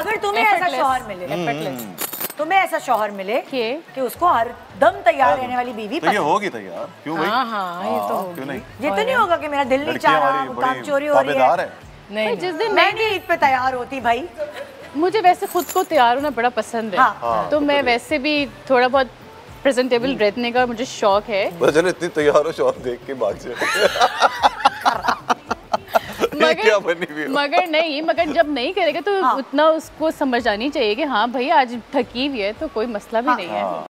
अगर तुम्हें ऐसा शौहर मिले, तुम्हें ऐसा शौहर मिले कि उसको हर दम तैयार रहने वाली बीवी पसंद होगी, तैयार क्यों भाई? हाँ, ये तो होगी। ये तो नहीं होगा कि मेरा दिल नहीं चाह रहा, काम चोरी हो रही है। नहीं, जिस दिन मैं भी ईद पे तैयार होती भाई, मुझे वैसे खुद को तैयार होना बड़ा पसंद है। तो मैं वैसे भी थोड़ा बहुत प्रेजेंटेबल रहने का मुझे शौक है। इतनी तैयार हो, शौक देख के भाग जाए। मगर जब नहीं करेगा तो उतना उसको समझ आनी चाहिए कि हाँ भाई आज थकी हुई है तो कोई मसला भी नहीं है।